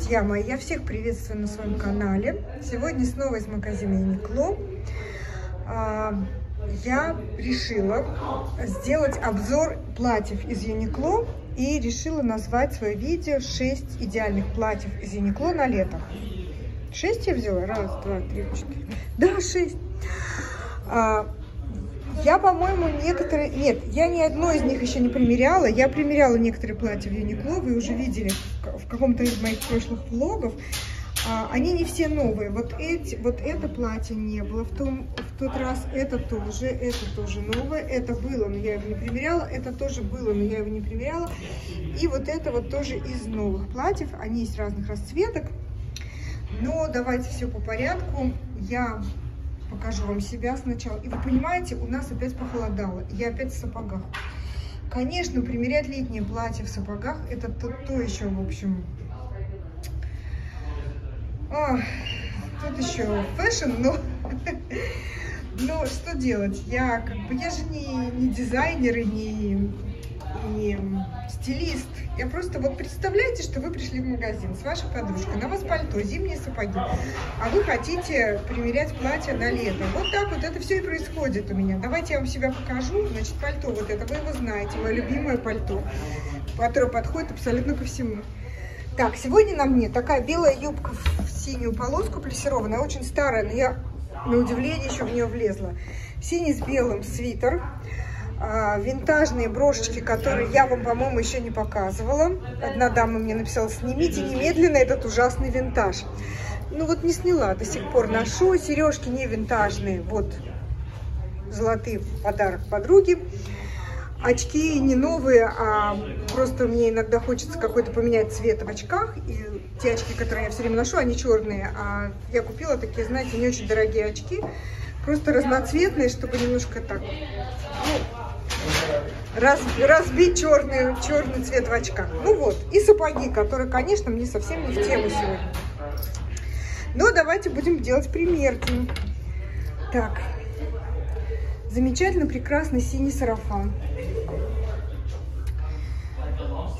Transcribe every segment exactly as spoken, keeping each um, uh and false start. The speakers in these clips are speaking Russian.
Друзья мои, я всех приветствую на своем канале. Сегодня снова из магазина UNIQLO. Я решила сделать обзор платьев из UNIQLO и решила назвать свое видео шесть идеальных платьев из UNIQLO на лето. шесть я взяла? Раз, два, три, четыре. Да, шесть. Я, по-моему, некоторые... Нет, я ни одно из них еще не примеряла. Я примеряла некоторые платья в UNIQLO. Вы уже видели в каком-то из моих прошлых влогов. А, они не все новые. Вот, эти, вот это платье не было в, том, в тот раз. Это тоже. Это тоже новое. Это было, но я его не примеряла. Это тоже было, но я его не примеряла. И вот это вот тоже из новых платьев. Они есть разных расцветок. Но давайте все по порядку. Я... покажу вам себя сначала. И вы понимаете, у нас опять похолодало. Я опять в сапогах. Конечно, примерять летнее платье в сапогах, это то, то еще, в общем... А, тут еще фэшн, но... Но что делать? Я как бы... Я же не, не дизайнер и не, не стилист. Я просто... Вот представляете, что вы пришли в магазин с вашей подружкой. На вас пальто, зимние сапоги. А вы хотите примерять платье на лето. Вот так вот это все и происходит у меня. Давайте я вам себя покажу. Значит, пальто вот это, вы его знаете, мое любимое пальто, которое подходит абсолютно ко всему. Так, сегодня на мне такая белая юбка в синюю полоску плессированная, очень старая, но я, на удивление, еще в нее влезла. Синий с белым свитер. Винтажные брошечки, которые я вам, по-моему, еще не показывала. Одна дама мне написала: снимите немедленно этот ужасный винтаж. Ну вот не сняла, до сих пор ношу. Сережки не винтажные, вот золотые, подарок подруге. Очки не новые, а просто мне иногда хочется какой-то поменять цвет в очках. И те очки, которые я все время ношу, они черные. А я купила такие, знаете, не очень дорогие очки, просто разноцветные, чтобы немножко так... Раз, разбить черный, черный цвет в очках. Ну вот, и сапоги, которые, конечно, мне совсем не в тему сегодня. Но давайте будем делать примерки. Так, замечательно, прекрасный синий сарафан,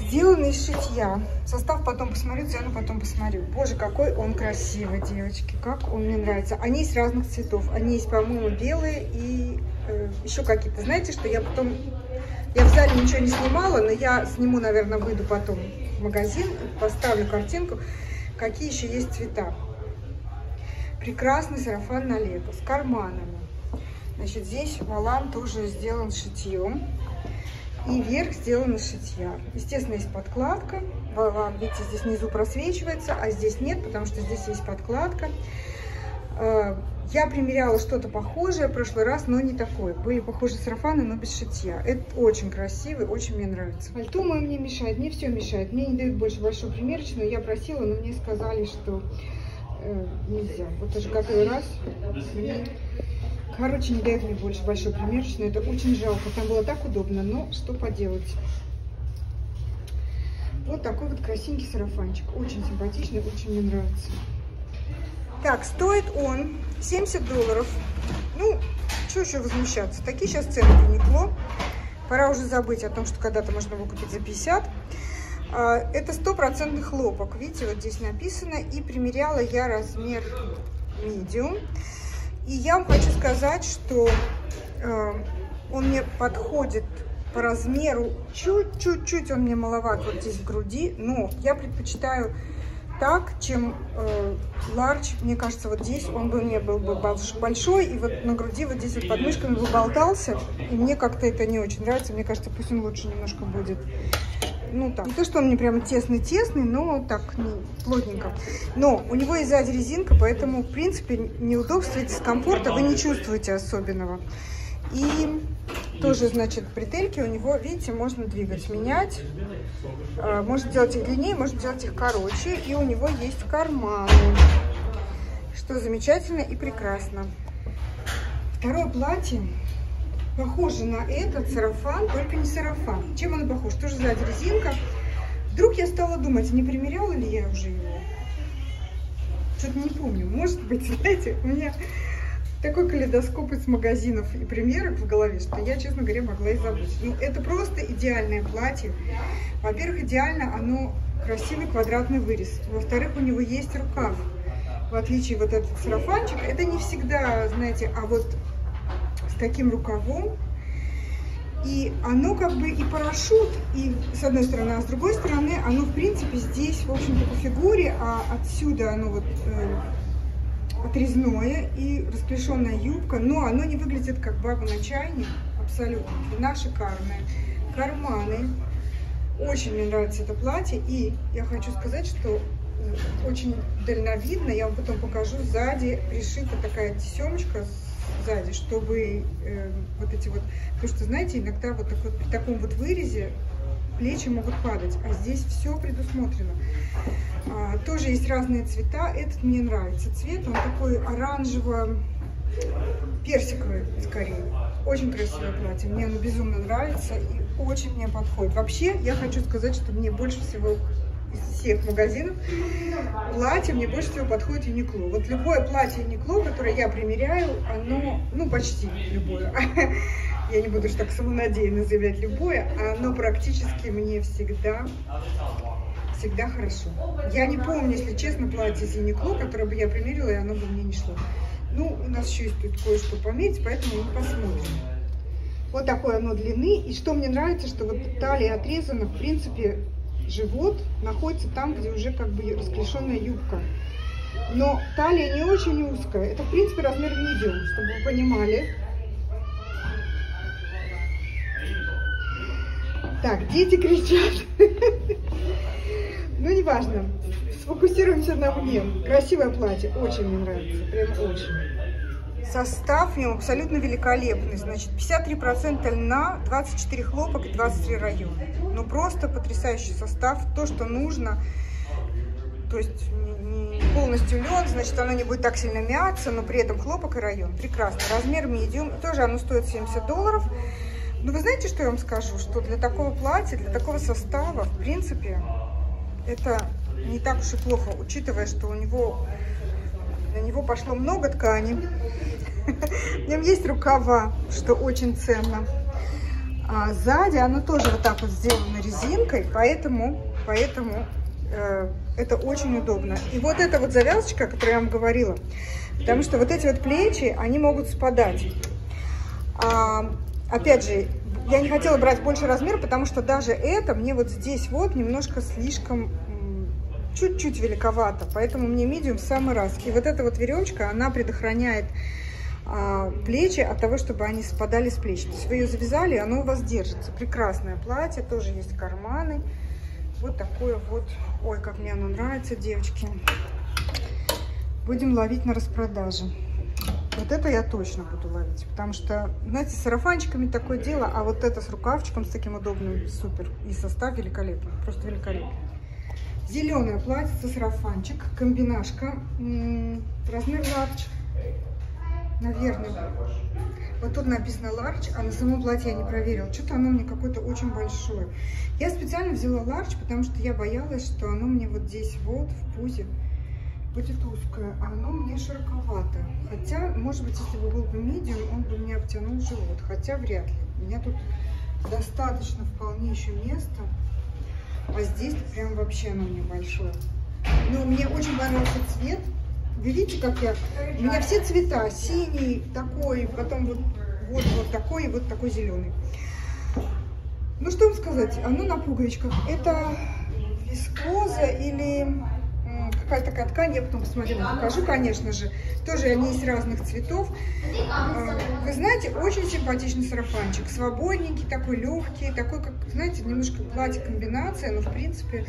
сделанный из шитья. Состав потом посмотрю, цену потом посмотрю. Боже, какой он красивый, девочки, как он мне нравится. Они из разных цветов, они есть, по-моему, белые и... еще какие-то. Знаете, что я потом... Я в зале ничего не снимала, но я сниму, наверное, выйду потом в магазин, поставлю картинку, какие еще есть цвета. Прекрасный сарафан на лето с карманами. Значит, здесь валан тоже сделан шитьем. И верх сделан из шитья. Естественно, есть подкладка. Валан, видите, здесь внизу просвечивается, а здесь нет, потому что здесь есть подкладка. Я примеряла что-то похожее в прошлый раз, но не такое. Были похожие сарафаны, но без шитья. Это очень красивый, очень мне нравится. Пальто мое мне мешает, мне все мешает. Мне не дают больше большую примерочную. Я просила, но мне сказали, что э, нельзя. Вот даже который раз. Мне... Короче, не дают мне больше большую примерочную. Это очень жалко. Там было так удобно, но что поделать. Вот такой вот красивенький сарафанчик. Очень симпатичный, очень мне нравится. Так, стоит он семьдесят долларов. Ну, что еще возмущаться? Такие сейчас цены в UNIQLO. Пора уже забыть о том, что когда-то можно было купить за пятьдесят. Это стопроцентный хлопок. Видите, вот здесь написано. И примеряла я размер medium. И я вам хочу сказать, что он мне подходит по размеру. Чуть-чуть-чуть он мне маловат вот здесь в груди. Но я предпочитаю... так, чем э, large, мне кажется, вот здесь он бы мне был бы большой, и вот на груди вот здесь вот под мышками выболтался, и мне как-то это не очень нравится, мне кажется, пусть он лучше немножко будет, ну так, не то, что он мне прям тесный-тесный, но так, ну, плотненько, но у него и сзади резинка, поэтому, в принципе, неудобства и дискомфорта вы не чувствуете особенного, и... Тоже, значит, бретельки у него, видите, можно двигать, менять. Можно делать их длиннее, можно делать их короче. И у него есть карманы, что замечательно и прекрасно. Второе платье похоже на этот сарафан, только не сарафан. Чем он похож? Тоже сзади резинка. Вдруг я стала думать, не примеряла ли я уже его? Что-то не помню. Может быть, знаете, у меня... такой калейдоскоп из магазинов и примерок в голове, что я, честно говоря, могла и забыть. Ну, это просто идеальное платье. Во-первых, идеально оно красивый квадратный вырез. Во-вторых, у него есть рукав. В отличие вот этот сарафанчик, это не всегда, знаете, а вот с таким рукавом. И оно как бы и парашют, и с одной стороны, а с другой стороны, оно в принципе здесь, в общем-то, по фигуре, а отсюда оно вот э, отрезное и расклешенная юбка, но оно не выглядит как баба на чайник, абсолютно. Длина шикарная, карманы. Очень мне нравится это платье, и я хочу сказать, что очень дальновидно, я вам потом покажу, сзади пришита такая тесемочка сзади, чтобы э, вот эти вот, потому что, знаете, иногда вот, так вот при таком вот вырезе плечи могут падать, а здесь все предусмотрено. А, тоже есть разные цвета, этот мне нравится цвет, он такой оранжево-персиковый скорее. Очень красивое платье, мне оно безумно нравится и очень мне подходит. Вообще, я хочу сказать, что мне больше всего из всех магазинов платье мне больше всего подходит Юникло. Вот любое платье Юникло, которое я примеряю, оно, ну почти любое, я не буду уж так самонадеянно заявлять любое, оно практически мне всегда, всегда хорошо. Я не помню, если честно, платье из Юникло, которое бы я примерила, и оно бы мне не шло. Ну, у нас еще есть тут кое-что пометить, поэтому мы посмотрим. Вот такое оно длины. И что мне нравится, что вот талия отрезана, в принципе, живот находится там, где уже как бы расклешенная юбка. Но талия не очень узкая. Это, в принципе, размер медиум, чтобы вы понимали. Так, дети кричат. Ну, неважно. Сфокусируемся на мне. Красивое платье. Очень мне нравится. Прям очень. Состав в нем абсолютно великолепный. Значит, пятьдесят три процента льна, двадцать четыре хлопок и двадцать три района. Ну, просто потрясающий состав. То, что нужно. То есть, не полностью лен, значит, оно не будет так сильно мяться, но при этом хлопок и район. Прекрасно. Размер medium. Тоже оно стоит семьдесят долларов. Но вы знаете, что я вам скажу? Что для такого платья, для такого состава, в принципе, это не так уж и плохо, учитывая, что у него на него пошло много ткани. В нем есть рукава, что очень ценно. А сзади оно тоже вот так вот сделано резинкой, поэтому, поэтому э, это очень удобно. И вот эта вот завязочка, о которой я вам говорила, потому что вот эти вот плечи, они могут спадать. А, опять же, я не хотела брать больше размер, потому что даже это мне вот здесь вот немножко слишком, чуть-чуть великовато, поэтому мне медиум в самый раз. И вот эта вот веревочка, она предохраняет а, плечи от того, чтобы они спадали с плеч. То есть вы ее завязали, оно у вас держится. Прекрасное платье, тоже есть карманы. Вот такое вот. Ой, как мне оно нравится, девочки. Будем ловить на распродаже. Вот это я точно буду ловить, потому что, знаете, с сарафанчиками такое дело, а вот это с рукавчиком, с таким удобным, супер. И состав великолепный, просто великолепный. Зеленое платье, сарафанчик, комбинашка, размер ларч, наверное. Вот тут написано ларч, а на самом платье я не проверила. Что-то оно мне какое-то очень большое. Я специально взяла ларч, потому что я боялась, что оно мне вот здесь вот в пузе будет узкое, а оно мне широковато. Хотя, может быть, если бы был бы медиум, он бы мне обтянул живот, хотя вряд ли. У меня тут достаточно вполне еще места. А здесь прям вообще оно мне большое. Но мне очень понравился цвет. Вы видите, как я... У меня все цвета. Синий, такой, потом вот, вот, вот такой и вот такой зеленый. Ну, что вам сказать? Оно на пуговичках. Это вискоза или какая-то такая ткань. Я потом посмотрю, покажу, конечно же. Тоже они есть разных цветов. Вы знаете, очень симпатичный сарафанчик. Свободненький, такой легкий, такой, как, знаете, немножко платье-комбинация, но, в принципе,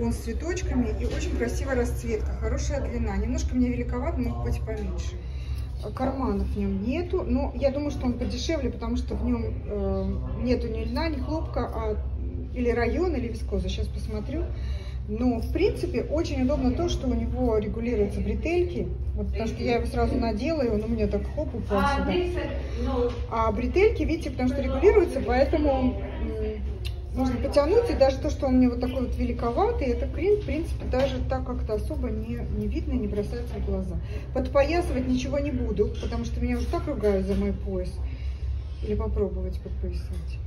он с цветочками и очень красивая расцветка, хорошая длина. Немножко мне великоват, может быть, поменьше. Карманов в нем нету, но я думаю, что он подешевле, потому что в нем э, нету ни льна, ни хлопка, а или район, или вискоза. Сейчас посмотрю. Но, в принципе, очень удобно то, что у него регулируются бретельки. Вот, потому что я его сразу надела, и он у меня так хоп упал сюда. А бретельки, видите, потому что регулируются, поэтому можно потянуть. И даже то, что он мне вот такой вот великоватый, это, в принципе, даже так как-то особо не, не видно, не бросается в глаза. Подпоясывать ничего не буду, потому что меня уже так ругают за мой пояс. Или попробовать подпоясать.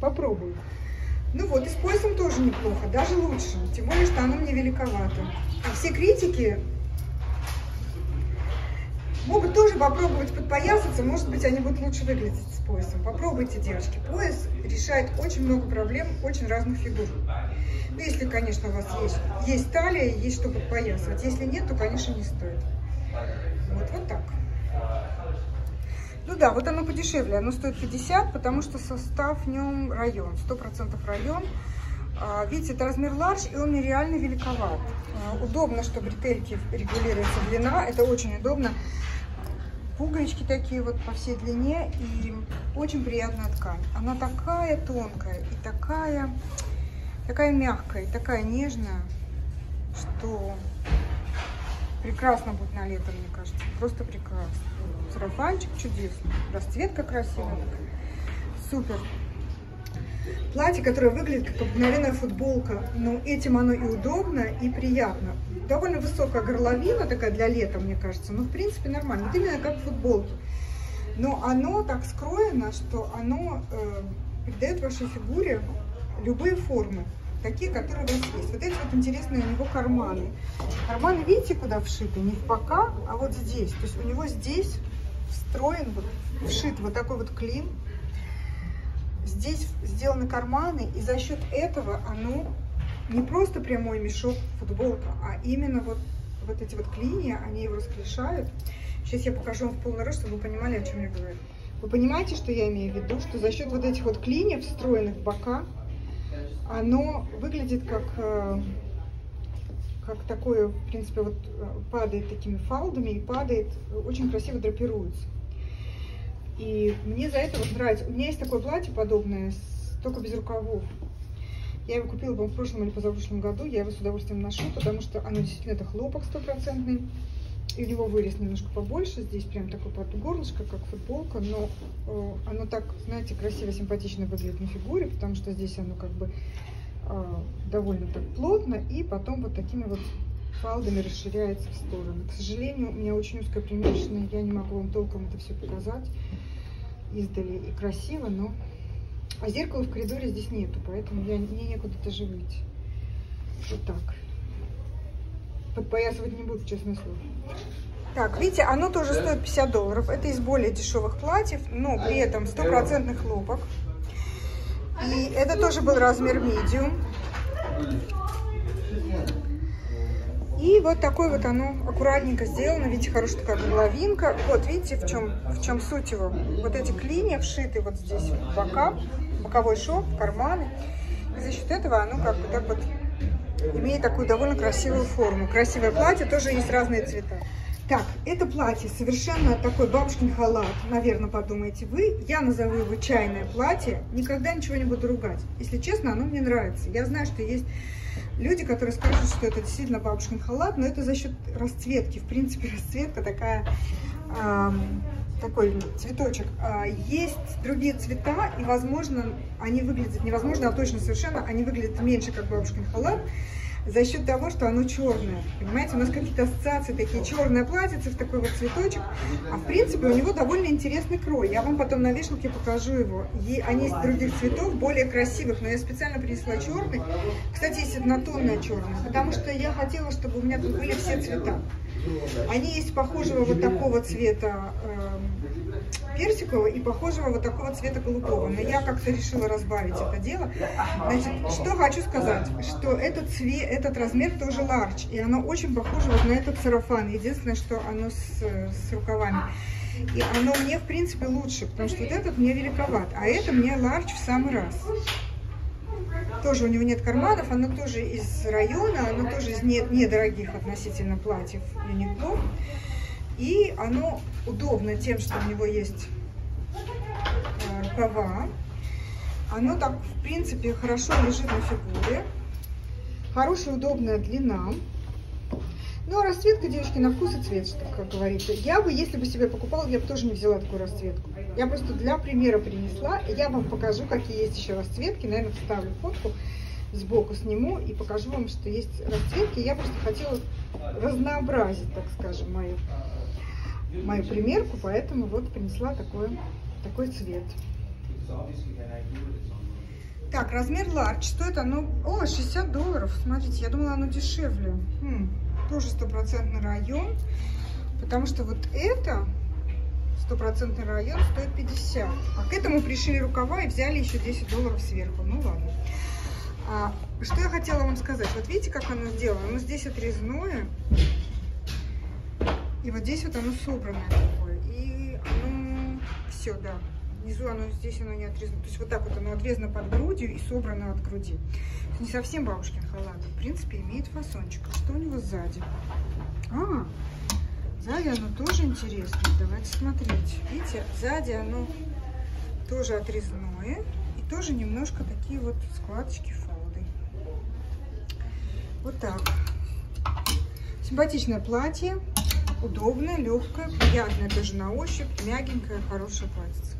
Попробую. Ну вот, и с поясом тоже неплохо, даже лучше. Тем более, что оно мне великовато. А все критики могут тоже попробовать подпоясаться. Может быть, они будут лучше выглядеть с поясом. Попробуйте, девочки. Пояс решает очень много проблем, очень разных фигур. Ну, если, конечно, у вас есть, есть талия, есть что подпоясывать. Если нет, то, конечно, не стоит. Вот, вот так. Ну да, вот оно подешевле, оно стоит пятьдесят, потому что состав в нем район, сто процентов район. Видите, это размер large, и он нереально великоват. Удобно, что бретельки регулируется длина, это очень удобно. Пуговички такие вот по всей длине, и очень приятная ткань. Она такая тонкая, и такая, такая мягкая, и такая нежная, что прекрасно будет на лето, мне кажется, просто прекрасно. Сарафанчик чудесный, расцветка красивая, супер. Платье, которое выглядит как обыкновенная футболка, но этим оно и удобно, и приятно. Довольно высокая горловина такая для лета, мне кажется, но в принципе нормально. Вот именно как футболки. Но оно так скроено, что оно э, придает вашей фигуре любые формы, такие, которые у вас есть. Вот эти вот интересные у него карманы. Карманы, видите, куда вшиты? Не в бока, а вот здесь. То есть у него здесь встроен, вот, вшит вот такой вот клин. Здесь сделаны карманы, и за счет этого оно не просто прямой мешок футболка, а именно вот, вот эти вот клинья, они его расклешают. Сейчас я покажу вам в полный рост, чтобы вы понимали, о чем я говорю. Вы понимаете, что я имею в виду? Что за счет вот этих вот клиньев, встроенных в бока, оно выглядит как, как такое, в принципе, вот падает такими фалдами и падает, очень красиво драпируется. И мне за это вот нравится. У меня есть такое платье подобное, только без рукавов. Я его купила в прошлом или позапрошлом году, я его с удовольствием ношу, потому что оно действительно это хлопок стопроцентный. И у него вырез немножко побольше, здесь прям такое под горлышко, как футболка, но э, оно так, знаете, красиво, симпатично выглядит на фигуре, потому что здесь оно как бы э, довольно так плотно, и потом вот такими вот фалдами расширяется в сторону. К сожалению, у меня очень узкая примерочная, я не могу вам толком это все показать издали и красиво, но... А зеркала в коридоре здесь нету, поэтому я, мне некуда даже выйти. Вот так. Подпоясывать не буду, честное слово. Так, видите, оно тоже стоит пятьдесят долларов. Это из более дешевых платьев, но при этом стопроцентный хлопок. И это тоже был размер медиум. И вот такое вот оно аккуратненько сделано. Видите, хорошая такая горловинка. Вот, видите, в чем, в чем суть его. Вот эти клинья вшиты вот здесь в бока, боковой шов, карманы. И за счет этого оно как бы так вот... Имеет такую довольно красивую форму. Красивое платье, тоже есть разные цвета. Так, это платье совершенно такой бабушкин халат, наверное, подумаете вы. Я назову его чайное платье. Никогда ничего не буду ругать. Если честно, оно мне нравится. Я знаю, что есть люди, которые скажут, что это действительно бабушкин халат, но это за счет расцветки. В принципе, расцветка такая... Эм... такой цветочек. Есть другие цвета, и, возможно, они выглядят, невозможно, а точно совершенно, они выглядят меньше, как бабушкин халат, за счет того, что оно черное. Понимаете, у нас какие-то ассоциации такие, черное платьице в такой вот цветочек, а, в принципе, у него довольно интересный крой. Я вам потом на вешалке покажу его. И они из других цветов, более красивых, но я специально принесла черный. Кстати, есть однотонная черная, потому что я хотела, чтобы у меня тут были все цвета. Они есть похожего вот такого цвета э, персикового и похожего вот такого цвета голубого. Но я как-то решила разбавить это дело. Значит, что хочу сказать, что этот цвет, этот размер тоже large. И оно очень похоже вот на этот сарафан. Единственное, что оно с, с рукавами. И оно мне, в принципе, лучше, потому что вот этот мне великоват. А это мне large в самый раз. Тоже у него нет карманов, оно тоже из района, оно тоже из недорогих относительно платьев ЮНИКЛО. И оно удобно тем, что у него есть рукава. Оно так, в принципе, хорошо лежит на фигуре. Хорошая, удобная длина. Ну, а расцветка, девочки, на вкус и цвет, как говорится. Я бы, если бы себе покупала, я бы тоже не взяла такую расцветку. Я просто для примера принесла. Я вам покажу, какие есть еще расцветки. Наверное, вставлю фотку, сбоку сниму и покажу вам, что есть расцветки. Я просто хотела разнообразить, так скажем, мою, мою примерку. Поэтому вот принесла такое, такой цвет. Так, размер large. Что это? Ну, о, шестьдесят долларов. Смотрите, я думала, оно дешевле. Хм, тоже стопроцентный район. Потому что вот это стопроцентный район стоит пятьдесят. А к этому пришили рукава и взяли еще десять долларов сверху. Ну ладно. А, что я хотела вам сказать. Вот видите, как оно сделано? Оно здесь отрезное. И вот здесь вот оно собранное такое. И оно... Все, да. Внизу оно, здесь оно не отрезано. То есть вот так вот оно отрезано под грудью и собрано от груди. Не совсем бабушкин халат. В принципе, имеет фасончик. Что у него сзади? А, сзади оно тоже интересно. Давайте смотреть. Видите, сзади оно тоже отрезное. И тоже немножко такие вот складочки, фолды. Вот так. Симпатичное платье. Удобное, легкое, приятное даже на ощупь. Мягенькое, хорошее платьице.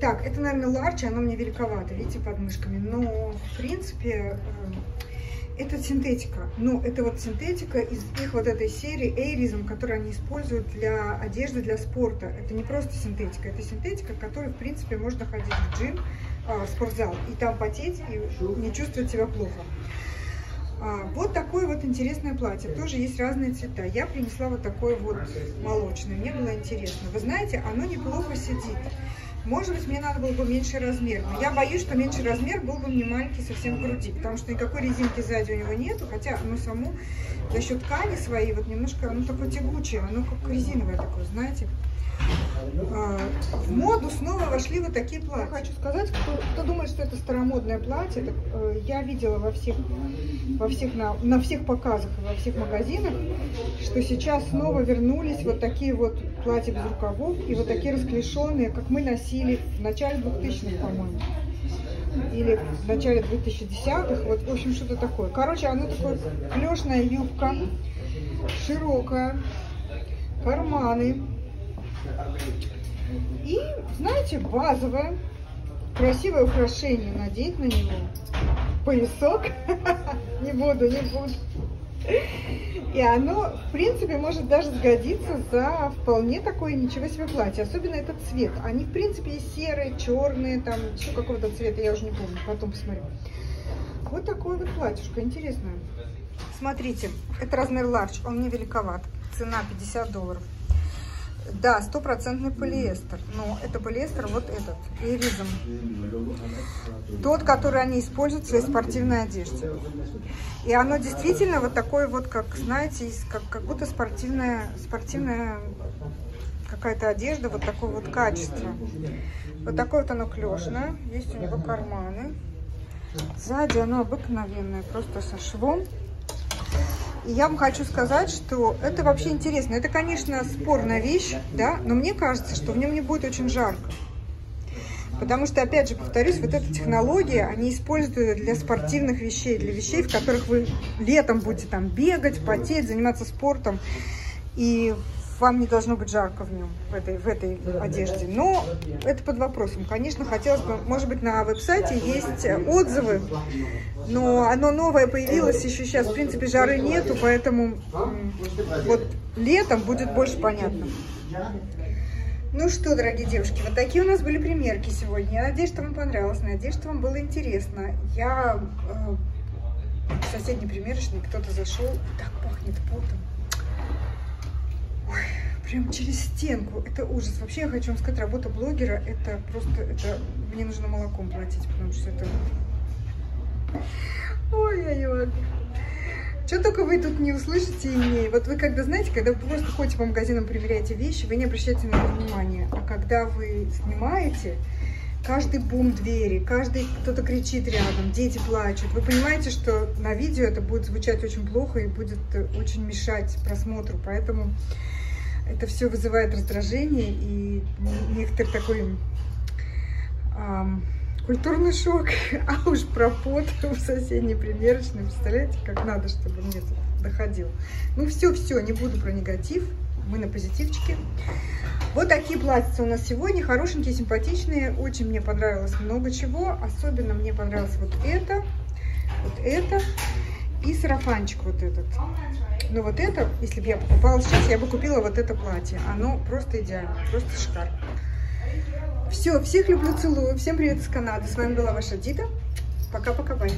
Так, это, наверное, ларч, оно мне великовато, видите, подмышками. Но, в принципе, это синтетика. Но это вот синтетика из их вот этой серии Эйризм, которую они используют для одежды, для спорта. Это не просто синтетика, это синтетика, которой, в принципе, можно ходить в джим, в спортзал. И там потеть, и не чувствовать себя плохо. Вот такое вот интересное платье. Тоже есть разные цвета. Я принесла вот такое вот молочное. Мне было интересно. Вы знаете, оно неплохо сидит. Может быть, мне надо было бы меньше размер. Но я боюсь, что меньше размер был бы мне маленький совсем в груди. Потому что никакой резинки сзади у него нету. Хотя оно само за счет ткани своей вот немножко, оно такое тягучее. Оно как резиновое такое, знаете. В моду снова вошли вот такие платья. Я хочу сказать, кто, кто думает, что это старомодное платье, так, э, я видела во всех, во всех на, на всех показах и во всех магазинах, что сейчас снова вернулись вот такие вот платья без рукавов и вот такие расклешенные, как мы носили в начале двухтысячных, по-моему. Или в начале двухтысячных. Вот, в общем, что-то такое. Короче, оно такое клешная юбка, широкая, карманы. И, знаете, базовое, красивое украшение. Надеть на него поясок. Не буду, не буду. И оно, в принципе, может даже сгодиться за вполне такое ничего себе платье. Особенно этот цвет. Они, в принципе, и серые, черные, там, еще какого-то цвета, я уже не помню, потом посмотрю. Вот такое вот платьишко, интересное. Смотрите, это размер ларч, он не великоват. Цена пятьдесят долларов. Да, стопроцентный полиэстер, но это полиэстер вот этот, Эйризм, тот, который они используют в своей спортивной одежде. И оно действительно вот такое вот, как, знаете, как, как будто спортивная, спортивная какая-то одежда вот такого вот качества. Вот такое вот оно клешное, есть у него карманы. Сзади оно обыкновенное, просто со швом. И я вам хочу сказать, что это вообще интересно. Это, конечно, спорная вещь, да, но мне кажется, что в нем не будет очень жарко. Потому что, опять же, повторюсь, вот эта технология, они используют для спортивных вещей, для вещей, в которых вы летом будете там бегать, потеть, заниматься спортом. И вам не должно быть жарко в нем, в этой, в этой одежде. Но это под вопросом. Конечно, хотелось бы, может быть, на веб-сайте есть отзывы, но оно новое появилось еще сейчас. В принципе, жары нету, поэтому вот летом будет больше понятно. Ну что, дорогие девушки, вот такие у нас были примерки сегодня. Я надеюсь, что вам понравилось, надеюсь, что вам было интересно. Я э, в соседний примерочный, кто-то зашел, и так пахнет потом. Ой, прям через стенку. Это ужас. Вообще, я хочу вам сказать, работа блогера, это просто, это, мне нужно молоком платить, потому что это... Ой-ой-ой. Что только вы тут не услышите и не... Вот вы когда, знаете, когда вы просто ходите по магазинам, проверяете вещи, вы не обращаете на это внимания. А когда вы снимаете, каждый бум двери, каждый кто-то кричит рядом, дети плачут. Вы понимаете, что на видео это будет звучать очень плохо и будет очень мешать просмотру, поэтому... Это все вызывает раздражение и некоторый такой эм, культурный шок. А уж про пот в соседней примерочной, представляете, как надо, чтобы мне тут доходило. Ну все-все, не буду про негатив, мы на позитивчике. Вот такие платьица у нас сегодня, хорошенькие, симпатичные. Очень мне понравилось много чего, особенно мне понравилось вот это, вот это. И сарафанчик вот этот. Но вот это, если бы я покупала сейчас, я бы купила вот это платье. Оно просто идеально, просто шикарно. Все, всех люблю, целую. Всем привет из Канады. С вами была ваша Дита. Пока-пока, бай.